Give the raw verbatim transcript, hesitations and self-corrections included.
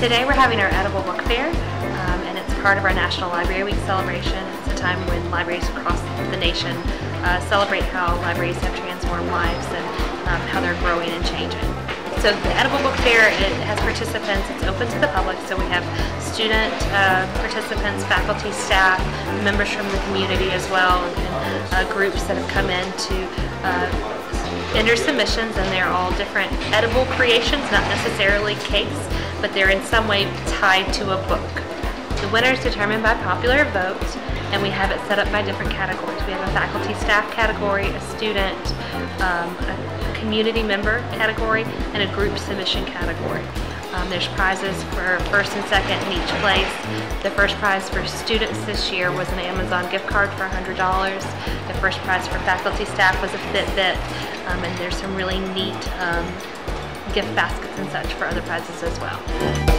Today we're having our Edible Book Fair, um, and it's part of our National Library Week celebration. It's a time when libraries across the nation uh, celebrate how libraries have transformed lives and um, how they're growing and changing. So the Edible Book Fair, it has participants, it's open to the public, so we have student uh, participants, faculty, staff, members from the community as well, and uh, groups that have come in to uh, enter submissions, and they're all different edible creations, not necessarily cakes, but they're in some way tied to a book. The winner is determined by popular vote, and we have it set up by different categories. We have a faculty staff category, a student, um, a community member category, and a group submission category. Um, there's prizes for first and second in each place. The first prize for students this year was an Amazon gift card for one hundred dollars. The first prize for faculty staff was a Fitbit, um, and there's some really neat um, gift baskets and such for other prizes as well.